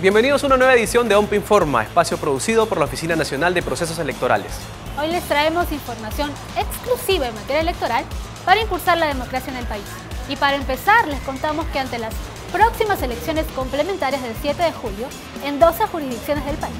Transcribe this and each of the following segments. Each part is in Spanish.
Bienvenidos a una nueva edición de ONPE Informa, espacio producido por la Oficina Nacional de Procesos Electorales. Hoy les traemos información exclusiva en materia electoral para impulsar la democracia en el país. Y para empezar, les contamos que ante las próximas elecciones complementarias del 7 de julio, en 12 jurisdicciones del país,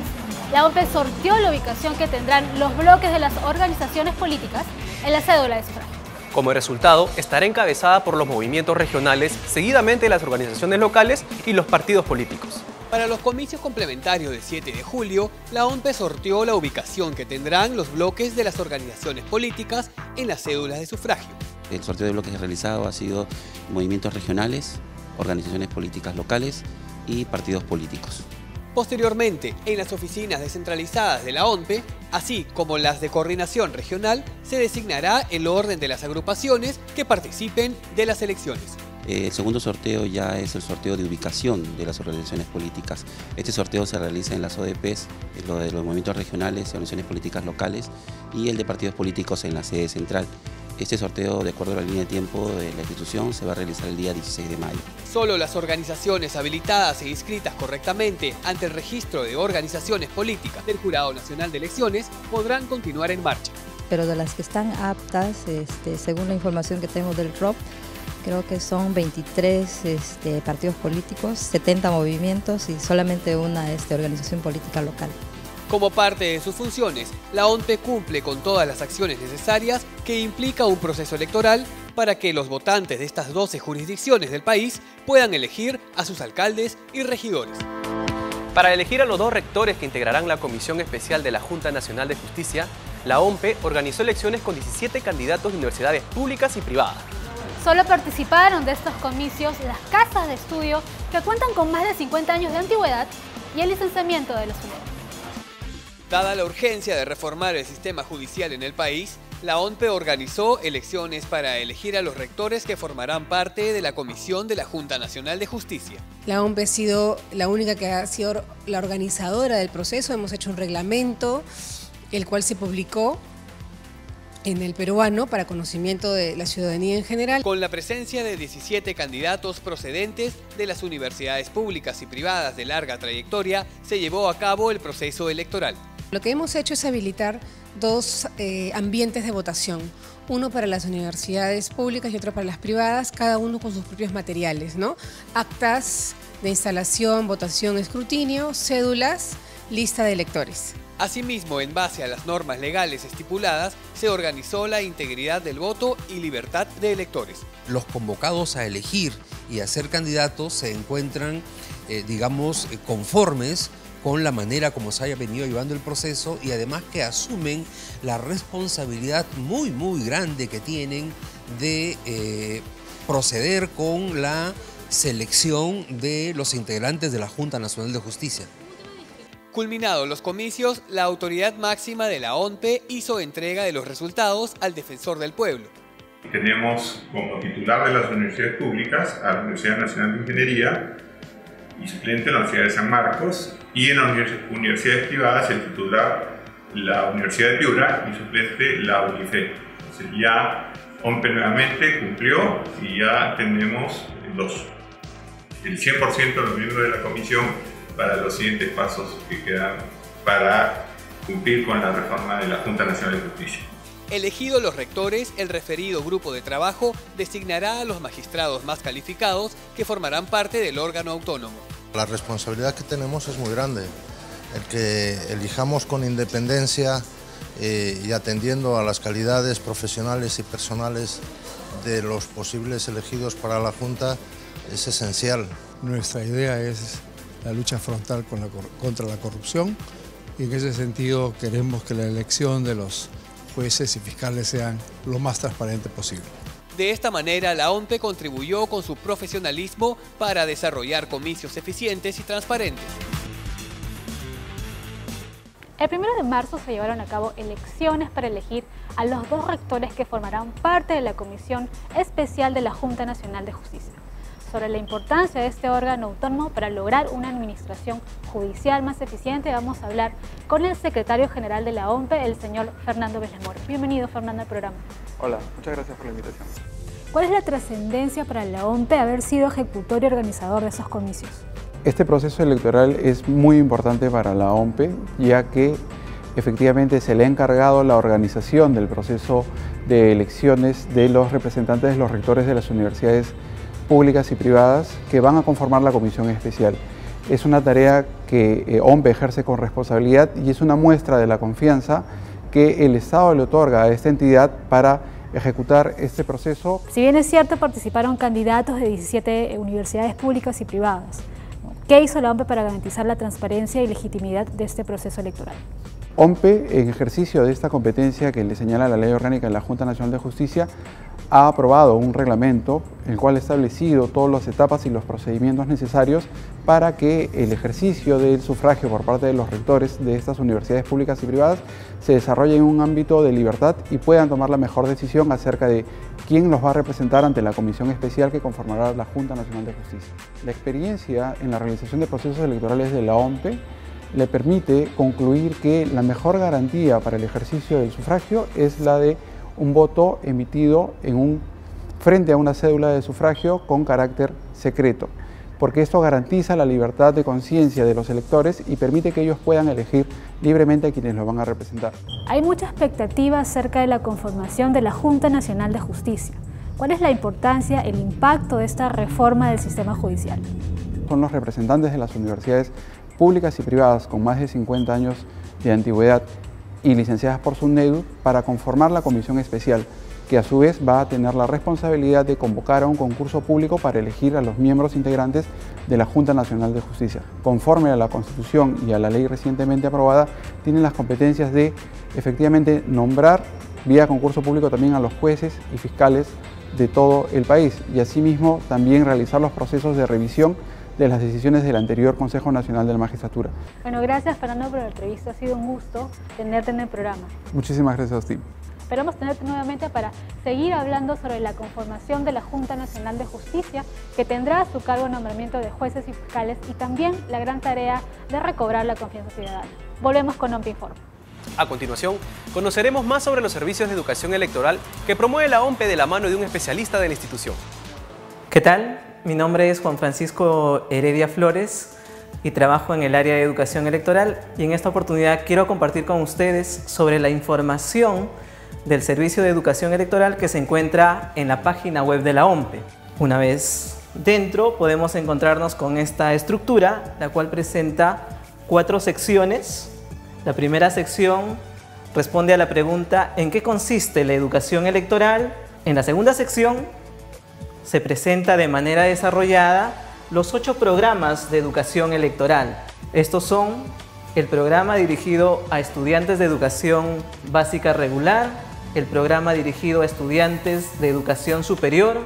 la ONPE sorteó la ubicación que tendrán los bloques de las organizaciones políticas en la cédula de sufragio. Como resultado, estará encabezada por los movimientos regionales, seguidamente las organizaciones locales y los partidos políticos. Para los comicios complementarios del 7 de julio, la ONPE sorteó la ubicación que tendrán los bloques de las organizaciones políticas en las cédulas de sufragio. El sorteo de bloques realizado ha sido movimientos regionales, organizaciones políticas locales y partidos políticos. Posteriormente, en las oficinas descentralizadas de la ONPE, así como las de coordinación regional, se designará el orden de las agrupaciones que participen de las elecciones. El segundo sorteo ya es el sorteo de ubicación de las organizaciones políticas. Este sorteo se realiza en las ODPs, lo de los movimientos regionales, organizaciones políticas locales y el de partidos políticos en la sede central. Este sorteo, de acuerdo a la línea de tiempo de la institución, se va a realizar el día 16 de mayo. Solo las organizaciones habilitadas e inscritas correctamente ante el registro de organizaciones políticas del Jurado Nacional de Elecciones podrán continuar en marcha. Pero de las que están aptas, según la información que tenemos del ROP, creo que son 23 partidos políticos, 70 movimientos y solamente una organización política local. Como parte de sus funciones, la ONPE cumple con todas las acciones necesarias que implica un proceso electoral para que los votantes de estas 12 jurisdicciones del país puedan elegir a sus alcaldes y regidores. Para elegir a los dos rectores que integrarán la Comisión Especial de la Junta Nacional de Justicia, la ONPE organizó elecciones con 17 candidatos de universidades públicas y privadas. Solo participaron de estos comicios las casas de estudio que cuentan con más de 50 años de antigüedad y el licenciamiento de los SUNEDU. Dada la urgencia de reformar el sistema judicial en el país, la ONPE organizó elecciones para elegir a los rectores que formarán parte de la Comisión de la Junta Nacional de Justicia. La ONPE ha sido la única que ha sido la organizadora del proceso. Hemos hecho un reglamento, el cual se publicó en El Peruano para conocimiento de la ciudadanía en general. Con la presencia de 17 candidatos procedentes de las universidades públicas y privadas de larga trayectoria, se llevó a cabo el proceso electoral. Lo que hemos hecho es habilitar dos ambientes de votación, uno para las universidades públicas y otro para las privadas, cada uno con sus propios materiales, ¿no? Actas de instalación, votación, escrutinio, cédulas, lista de electores. Asimismo, en base a las normas legales estipuladas, se organizó la integridad del voto y libertad de electores. Los convocados a elegir y a ser candidatos se encuentran, conformes con la manera como se haya venido llevando el proceso y además que asumen la responsabilidad muy, muy grande que tienen de proceder con la selección de los integrantes de la Junta Nacional de Justicia. Culminados los comicios, la autoridad máxima de la ONPE hizo entrega de los resultados al Defensor del Pueblo. Tenemos como titular de las universidades públicas a la Universidad Nacional de Ingeniería y suplente de la Universidad de San Marcos, y en las universidades privadas el titular la Universidad de Piura y suplente la UNIFE. Entonces ya ONPE nuevamente cumplió y ya tenemos el 100% de los miembros de la comisión para los siguientes pasos que quedan para cumplir con la reforma de la Junta Nacional de Justicia. Elegidos los rectores, el referido grupo de trabajo designará a los magistrados más calificados que formarán parte del órgano autónomo. La responsabilidad que tenemos es muy grande. El que elijamos con independencia y atendiendo a las calidades profesionales y personales de los posibles elegidos para la Junta es esencial. Nuestra idea es la lucha frontal contra la corrupción y en ese sentido queremos que la elección de los jueces y fiscales sean lo más transparente posible. De esta manera, la ONPE contribuyó con su profesionalismo para desarrollar comicios eficientes y transparentes. El 1 de marzo se llevaron a cabo elecciones para elegir a los dos rectores que formarán parte de la Comisión Especial de la Junta Nacional de Justicia. Sobre la importancia de este órgano autónomo para lograr una administración judicial más eficiente, vamos a hablar con el secretario general de la ONPE, el señor Fernando Velásmor. Bienvenido, Fernando, al programa. Hola, muchas gracias por la invitación. ¿Cuál es la trascendencia para la ONPE haber sido ejecutor y organizador de esos comicios? Este proceso electoral es muy importante para la ONPE, ya que efectivamente se le ha encargado la organización del proceso de elecciones de los representantes de los rectores de las universidades públicas y privadas que van a conformar la comisión especial. Es una tarea que ONPE ejerce con responsabilidad y es una muestra de la confianza que el Estado le otorga a esta entidad para ejecutar este proceso. Si bien es cierto, participaron candidatos de 17 universidades públicas y privadas. ¿Qué hizo la ONPE para garantizar la transparencia y legitimidad de este proceso electoral? ONPE, en ejercicio de esta competencia que le señala la Ley Orgánica de la Junta Nacional de Justicia, ha aprobado un reglamento el cual ha establecido todas las etapas y los procedimientos necesarios para que el ejercicio del sufragio por parte de los rectores de estas universidades públicas y privadas se desarrolle en un ámbito de libertad y puedan tomar la mejor decisión acerca de quién los va a representar ante la comisión especial que conformará la Junta Nacional de Justicia. La experiencia en la realización de procesos electorales de la ONPE le permite concluir que la mejor garantía para el ejercicio del sufragio es la de un voto emitido frente a una cédula de sufragio con carácter secreto, porque esto garantiza la libertad de conciencia de los electores y permite que ellos puedan elegir libremente a quienes los van a representar. Hay mucha expectativa acerca de la conformación de la Junta Nacional de Justicia. ¿Cuál es la importancia, el impacto de esta reforma del sistema judicial? Son los representantes de las universidades públicas y privadas con más de 50 años de antigüedad y licenciadas por SUNEDU para conformar la comisión especial, que a su vez va a tener la responsabilidad de convocar a un concurso público para elegir a los miembros integrantes de la Junta Nacional de Justicia. Conforme a la Constitución y a la ley recientemente aprobada, tienen las competencias de efectivamente nombrar vía concurso público también a los jueces y fiscales de todo el país y asimismo también realizar los procesos de revisión de las decisiones del anterior Consejo Nacional de la Magistratura. Bueno, gracias Fernando por la entrevista, ha sido un gusto tenerte en el programa. Muchísimas gracias a ti. Esperamos tenerte nuevamente para seguir hablando sobre la conformación de la Junta Nacional de Justicia, que tendrá a su cargo el nombramiento de jueces y fiscales y también la gran tarea de recobrar la confianza ciudadana. Volvemos con ONPE Informa. A continuación, conoceremos más sobre los servicios de educación electoral que promueve la ONPE de la mano de un especialista de la institución. ¿Qué tal? Mi nombre es Juan Francisco Heredia Flores y trabajo en el área de educación electoral, y en esta oportunidad quiero compartir con ustedes sobre la información del servicio de educación electoral que se encuentra en la página web de la ONPE. Una vez dentro podemos encontrarnos con esta estructura, la cual presenta 4 secciones. La primera sección responde a la pregunta ¿en qué consiste la educación electoral? En la segunda sección se presenta de manera desarrollada los 8 programas de educación electoral. Estos son el programa dirigido a estudiantes de educación básica regular, el programa dirigido a estudiantes de educación superior,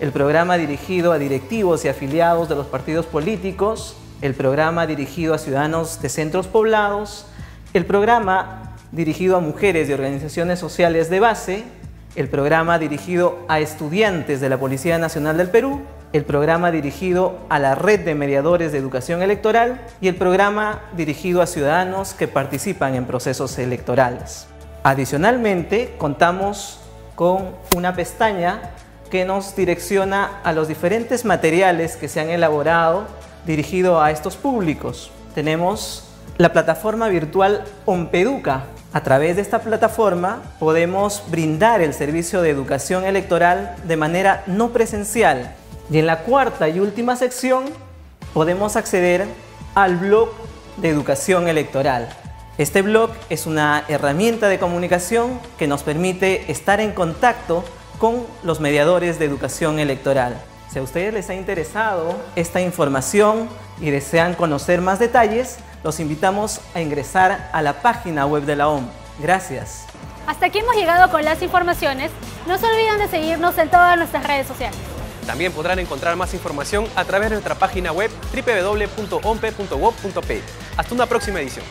el programa dirigido a directivos y afiliados de los partidos políticos, el programa dirigido a ciudadanos de centros poblados, el programa dirigido a mujeres y organizaciones sociales de base, el programa dirigido a estudiantes de la Policía Nacional del Perú, el programa dirigido a la Red de Mediadores de Educación Electoral y el programa dirigido a ciudadanos que participan en procesos electorales. Adicionalmente, contamos con una pestaña que nos direcciona a los diferentes materiales que se han elaborado dirigido a estos públicos. Tenemos la plataforma virtual Onpeduca. A través de esta plataforma podemos brindar el servicio de educación electoral de manera no presencial. Y en la cuarta y última sección podemos acceder al blog de educación electoral. Este blog es una herramienta de comunicación que nos permite estar en contacto con los mediadores de educación electoral. Si a ustedes les ha interesado esta información y desean conocer más detalles, los invitamos a ingresar a la página web de la ONPE. Gracias. Hasta aquí hemos llegado con las informaciones. No se olviden de seguirnos en todas nuestras redes sociales. También podrán encontrar más información a través de nuestra página web www.onpe.gov.pe. Hasta una próxima edición.